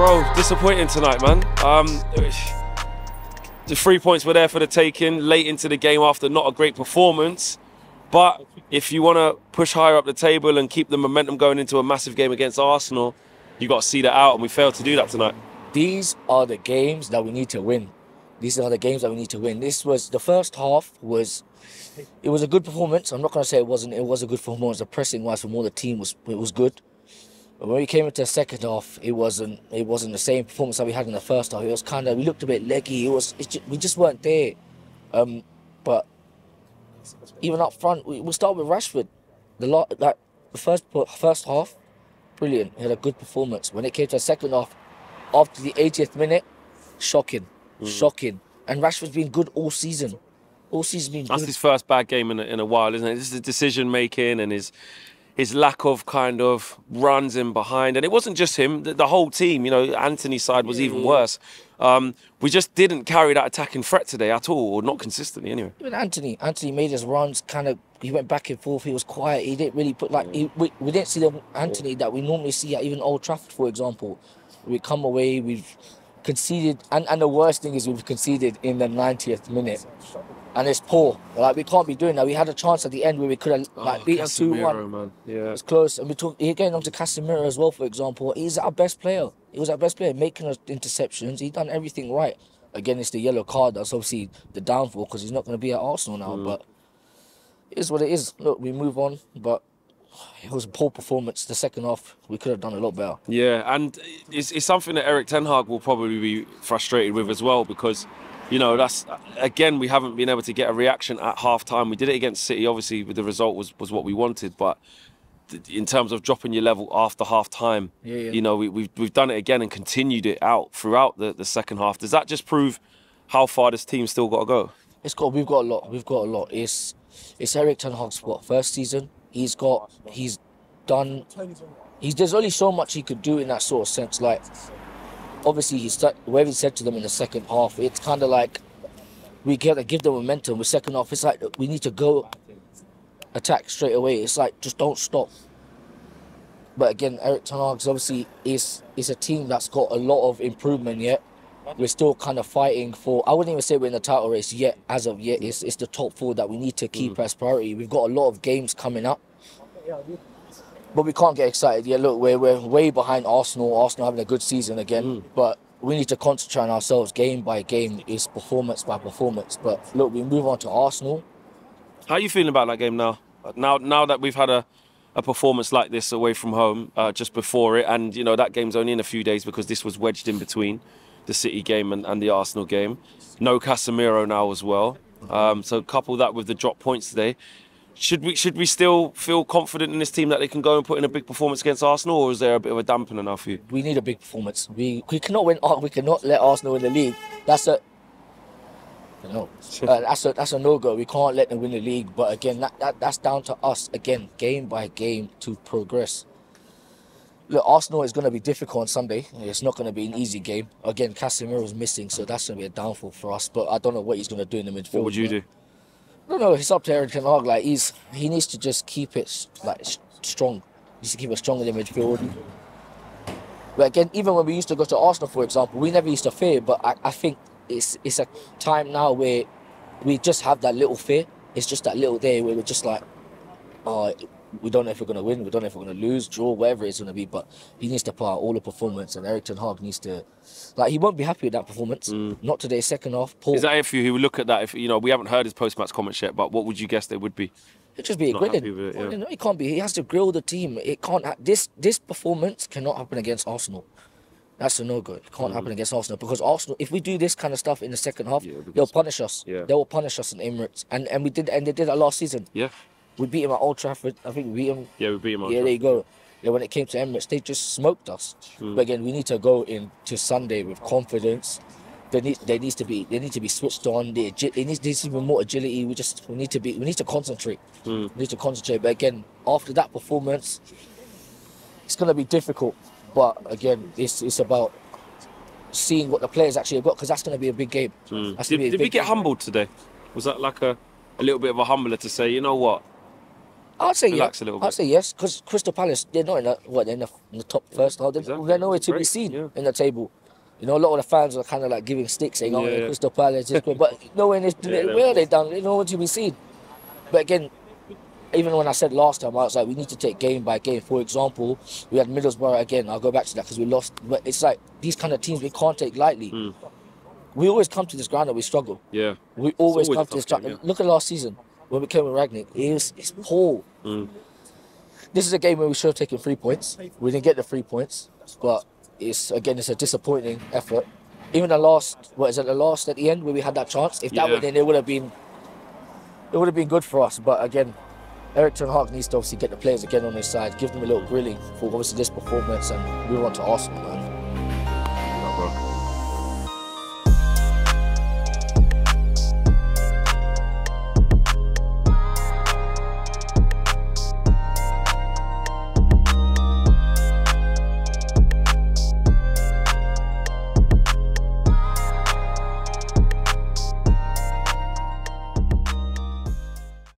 Bro, disappointing tonight, man. The 3 points were there for the taking late into the game after not a great performance. But if you want to push higher up the table and keep the momentum going into a massive game against Arsenal, you've got to see that out, and we failed to do that tonight. These are the games that we need to win. These are the games that we need to win. This was, the first half was, it was a good performance. I'm not going to say it wasn't. It was a good performance. The pressing-wise from all the team was, it was good. But when we came into the second half, it wasn't the same performance that we had in the first half. It was kind of, we looked a bit leggy. We just weren't there. But even up front, we'll start with Rashford. The first half, brilliant. He had a good performance. When it came to the second half, after the 80th minute, shocking. Shocking. And Rashford's been good all season. All season been good. That's his first bad game in a while, isn't it? This is the decision-making and his lack of kind of runs in behind. And it wasn't just him, the whole team. You know, Anthony's side was even worse. We just didn't carry that attacking threat today at all, or not consistently anyway. Even Anthony made his runs, kind of, he went back and forth, he was quiet. He didn't really put, like, we didn't see the Anthony that we normally see at even Old Trafford, for example. We come away, we've conceded, and the worst thing is we've conceded in the 90th minute. And it's poor. Like, we can't be doing that. We had a chance at the end where we could have, like, beat us 2-1. Yeah. It was close. And we're getting on to Casemiro as well, for example. He's our best player. He was our best player, making us interceptions. He's done everything right. Again, it's the yellow card. That's obviously the downfall, because he's not going to be at Arsenal now. But it is what it is. Look, we move on. But it was a poor performance. The second half, we could have done a lot better. Yeah, and it's something that Eric Ten Hag will probably be frustrated with as well, because, you know, that's, again, we haven't been able to get a reaction at half-time. We did it against City, obviously, but the result was what we wanted. But in terms of dropping your level after half-time, you know, we've done it again and continued it out throughout the second half. Does that just prove how far this team's still got to go? We've got a lot. We've got a lot. It's Eric Ten Hag's first season. There's only so much he could do in that sort of sense. Like, obviously, whatever he said to them in the second half, it's kind of like, we get to give them momentum. The second half, it's like, we need to go attack straight away. It's like, just don't stop. But again, Eric Ten Hag's obviously is a team that's got a lot of improvement yet. We're still kind of fighting for, I wouldn't even say we're in the title race yet, as of yet. It's the top four that we need to keep as priority. We've got a lot of games coming up, but we can't get excited yet. Look, we're way behind Arsenal. Arsenal having a good season again, but we need to concentrate on ourselves game by game. It's performance by performance. But look, we move on to Arsenal. How are you feeling about that game now? Now that we've had a performance like this away from home just before it, and you know that game's only in a few days because this was wedged in between the City game and the Arsenal game. No Casemiro now as well. So couple that with the drop points today. Should we still feel confident in this team that they can go and put in a big performance against Arsenal, or is there a bit of a dampener now for you? We need a big performance. We cannot win. We cannot let Arsenal win the league. That's a no-go. We can't let them win the league. But again, that's down to us. Again, game by game to progress. Look, Arsenal is going to be difficult on Sunday. It's not going to be an easy game. Again, Casemiro's missing, so that's going to be a downfall for us. But I don't know what he's going to do in the midfield. What would you do? I don't know. It's up to Eric Ten Hag. Like, he needs to just keep it like strong. He needs to keep it strong in the midfield. But again, even when we used to go to Arsenal, for example, we never used to fear. But I think it's a time now where we just have that little fear. It's just that little day where we're just like, oh, we don't know if we're going to win. We don't know if we're going to lose, draw, whatever it's going to be. But he needs to put out all the performance, and Eric Ten Hag needs to, like, he won't be happy with that performance. Not today, second half. Poor. Is that if he would look at that? If you know, we haven't heard his post-match comments yet, but what would you guess they would be? It'd just be a grilling. No, he can't be. He has to grill the team. It can't. This performance cannot happen against Arsenal. That's a no-go. It can't happen against Arsenal, because Arsenal, if we do this kind of stuff in the second half, they'll punish us. They will punish us in Emirates, and they did that last season. We beat him at Old Trafford. I think we beat him. Yeah, we beat him. Yeah, there you go. Yeah, when it came to Emirates, they just smoked us. But again, we need to go into Sunday with confidence. They need to be switched on. They need even more agility. We need to concentrate. We need to concentrate. But again, after that performance, it's gonna be difficult. But again, it's about seeing what the players actually have got, because that's gonna be a big game. Did we get humbled today? Was that like a little bit of a humbler to say, you know what? I'd say relax a little bit. I'd say yes, because Crystal Palace, they're not in the, what, they're in the top first. They're nowhere to be seen in the table. You know, a lot of the fans are kind of like giving sticks, saying, oh, Crystal Palace is good. But nowhere they're nowhere to be seen. But again, even when I said last time, I was like, we need to take game by game. For example, we had Middlesbrough again. I'll go back to that because we lost. But it's like these kind of teams we can't take lightly. Mm. We always come to this ground and we struggle. Yeah. We always come to this ground. Yeah. Look at last season when we came with Ragnick. It's poor. Mm. This is a game where we should have taken 3 points. We didn't get the 3 points, but it's a disappointing effort. Even the last, at the end where we had that chance? If that would then it would have been good for us. But again, Eric Ten Hag needs to obviously get the players again on his side, give them a little grilling for obviously this performance, and move on to Arsenal.